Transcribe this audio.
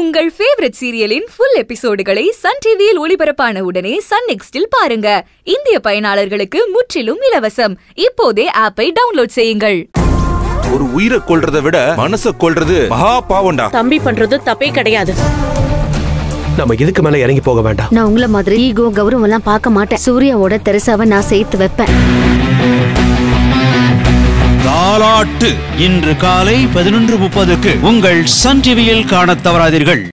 உங்கள் ஃபேவரட் சீரியலின் ஃபுல் எபிசோடுகளை சன் டிவியில் ஒளிபரப்பான உடனே சன் நெக்ஸ்டில் பாருங்க. இந்திய பயனாளர்களுக்கு முற்றிலும் இலவசம். இப்போதே ஆப்பை டவுன்லோட் செய்யுங்கள். ஒரு உயிரை கொல்றதை விட மனசை கொல்றது மகா பாவம்டா. தம்பி பண்றது தப்பே கிடையாது. நாம இதுக்கு மேல இறங்கி போக வேண்டாம். நான் உங்கள மாதிரி ஈகோ கௌரவம் எல்லாம் பார்க்க மாட்டேன். சூர்யாவோட தெரசாவை நான் சேர்த்து வைப்பேன். காலாட்டு இன்று காலை 11:30க்கு உங்கள் சன் டிவியில் காணத் தவறாதீர்கள்.